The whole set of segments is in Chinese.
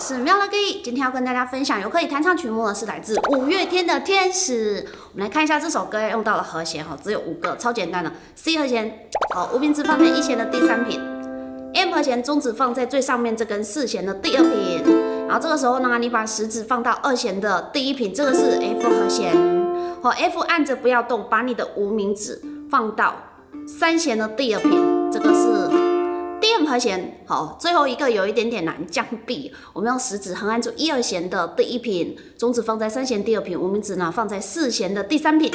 是妙乐 K， 今天要跟大家分享游客语弹唱曲目呢是来自五月天的《天使》。我们来看一下这首歌用到的和弦哈，只有5个，超简单的 C 和弦，好，无名指放在1弦的第3品 ，M 和弦，中指放在最上面这根4弦的第2品，然后这个时候呢，你把食指放到2弦的第1品，这个是 F 和弦，好 ，F 按着不要动，把你的无名指放到3弦的第2品，这个是 D 和弦，好，最后一个有一点点难，降 B。我们用食指横按住1、2弦的第1品，中指放在3弦第2品，无名指呢放在4弦的第3品。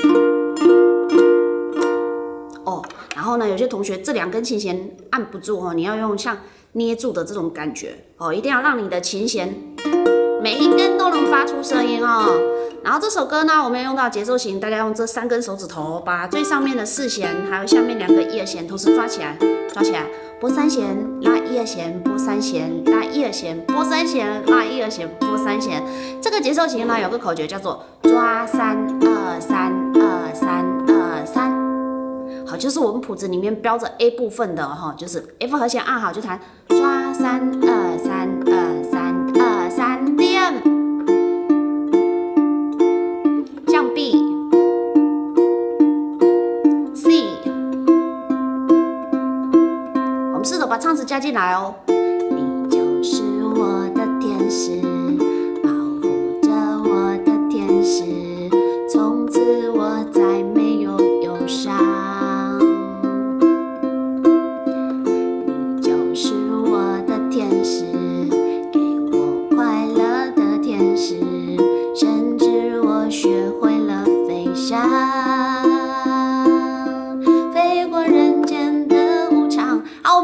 哦，然后呢，有些同学这2根琴弦按不住哦，你要用像捏住的这种感觉哦，一定要让你的琴弦每一根都能发出声音哦。然后这首歌呢，我们用到节奏型，大家用这3根手指头把最上面的4弦，还有下面2个1、2弦同时抓起来，抓起来。 拨3弦，拉1、2弦，拨3弦，拉1、2弦，拨3弦，拉1、2弦，拨3弦。这个节奏型呢，有个口诀叫做抓3、2、3、2、3、2、3。好，就是我们谱子里面标着 A 部分的哈，就是 F 和弦按好就弹抓3、2、3、2、3、2、3 ，Dm， 降 B。 试着把唱词加进来哦。你就是我的天使，保护着我的天使，从此我再没有忧伤。你就是我的天使，给我快乐的天使，甚至我学会了飞翔。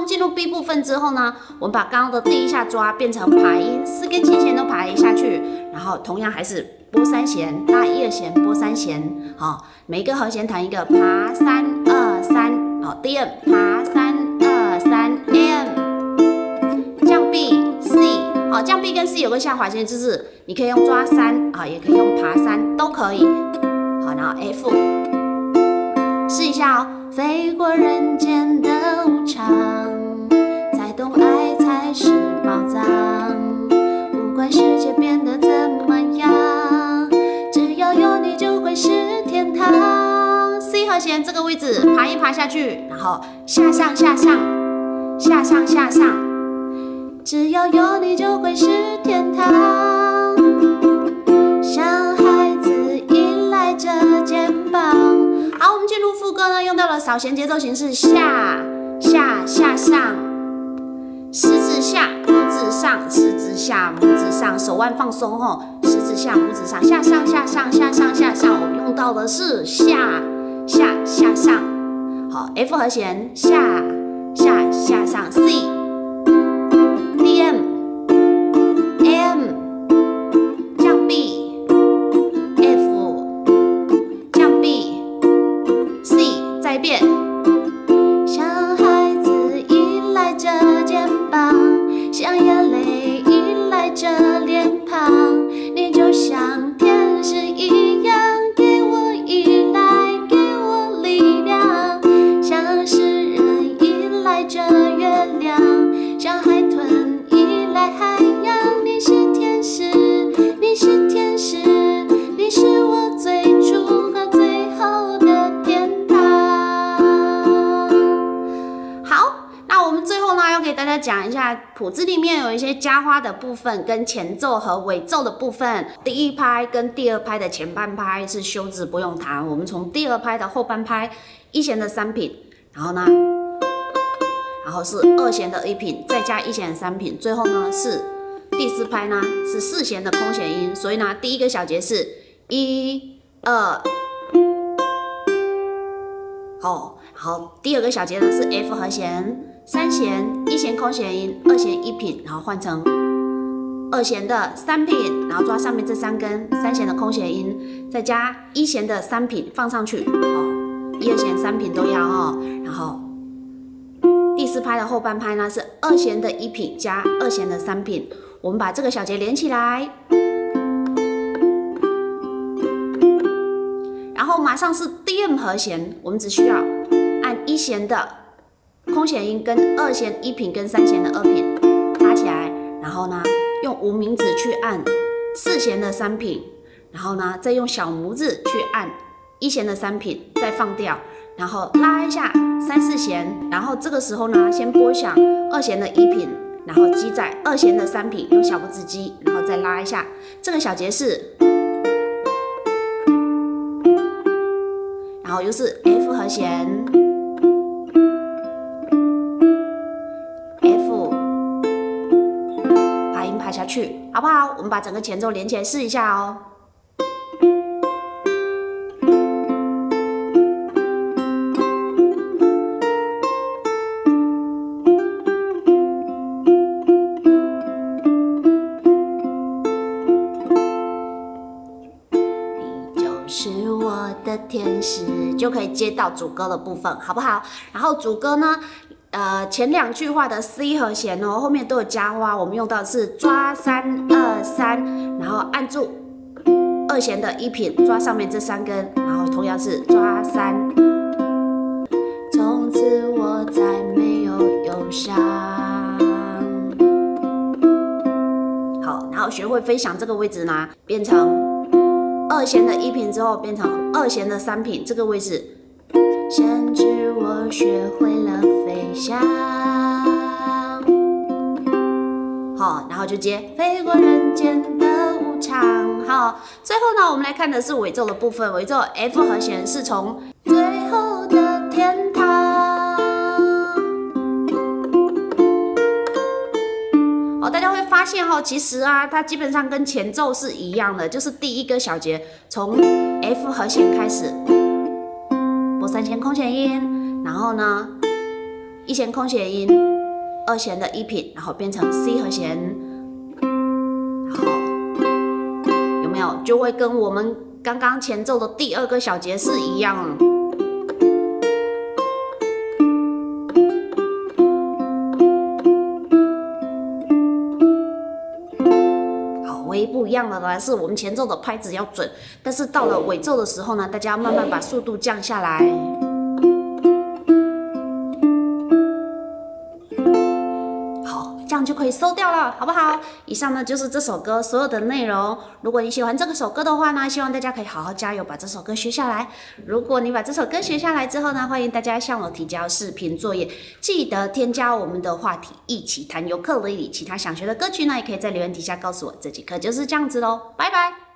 进入 B 部分之后呢，我们把刚刚的第1下抓变成爬音，4根琴弦都爬一下去，然后同样还是拨3弦，拉1、2弦，拨3弦，好，每个和弦弹一个爬3、2、3，好 ，Dm 爬3、2、3 M， 降 B C， 好，降 B 跟 C 有个下滑线，就是你可以用抓3啊，也可以用爬3都可以，好，然后 F， 试一下哦。 飞过人间的无常，才懂爱才是宝藏。不管世界变得怎么样，只要有你就会是天堂。C 和弦这个位置爬一爬下去，然后下上下上下上下上，只要有你就会是天堂。像孩子依赖着肩膀。 好，我们进入副歌呢，用到了扫弦节奏型是下下下上，食指下，拇指上，食指下，拇指上，手腕放松吼，食指下，拇指上，下上下上下上下上，我们用到的是下下下上，好 ，F 和弦下下下上 C D M M 降 B。 再变，像孩子依赖着肩膀，像眼泪依赖着脸庞，你就像天使一样，给我依赖，给我力量，像诗人依赖着月亮，像海豚依赖海洋，你是天使，你是天使，你是我最初和最后的天使。 给大家讲一下，谱子里面有一些加花的部分，跟前奏和尾奏的部分。第1拍跟第2拍的前半拍是休止不用弹，我们从第2拍的后半拍1弦的3品，然后呢，然后是2弦的1品，再加1弦的3品，最后呢是第4拍呢是4弦的空弦音。所以呢，第1个小节是1、2，哦，好，第2个小节呢是 F 和弦。 3弦1弦空弦音，2弦1品，然后换成2弦的3品，然后抓上面这3根3弦的空弦音，再加1弦的3品放上去哦，1、2弦3品都要哦。然后第4拍的后半拍呢是2弦的1品加2弦的3品，我们把这个小节连起来，然后马上是 Dm 和弦，我们只需要按1弦的。 空弦音跟2弦1品跟3弦的2品拉起来，然后呢，用无名指去按四弦的三品，然后呢再用小拇指去按一弦的三品，再放掉，然后拉一下三四弦，然后这个时候呢先拨响二弦的一品，然后击在二弦的三品，用小拇指击，然后再拉一下。这个小节是，然后又是 F 和弦。 下去好不好？我们把整个前奏连起来试一下哦。你就是我的天使，就可以接到主歌的部分，好不好？然后主歌呢？ 前两句话的 C 和弦哦，后面都有加花，我们用到的是抓323，然后按住二弦的一品，抓上面这三根，然后同样是抓三。从此我再没有忧伤。好，然后学会飞翔这个位置呢，变成二弦的一品之后，变成二弦的三品这个位置。 甚至我学会了飞翔，好，然后就接飞过人间的无常，好，最后呢，我们来看的是尾奏的部分，尾奏 F 和弦是从最后的天堂，哦，大家会发现哦，其实啊，它基本上跟前奏是一样的，就是第一个小节从 F 和弦开始。 拨三弦空弦音，然后呢，一弦空弦音，二弦的一品，然后变成 C 和弦，然后有没有就会跟我们刚刚前奏的第二个小节是一样。好，唯一不一样的呢是我们前奏的拍子要准，但是到了尾奏的时候呢，大家慢慢把速度降下来。 这样就可以收掉了，好不好？以上呢就是这首歌所有的内容。如果你喜欢这个首歌的话呢，希望大家可以好好加油，把这首歌学下来。如果你把这首歌学下来之后呢，欢迎大家向我提交视频作业，记得添加我们的话题一起弹尤克里里。其他想学的歌曲呢，也可以在留言底下告诉我。这节课就是这样子喽，拜拜。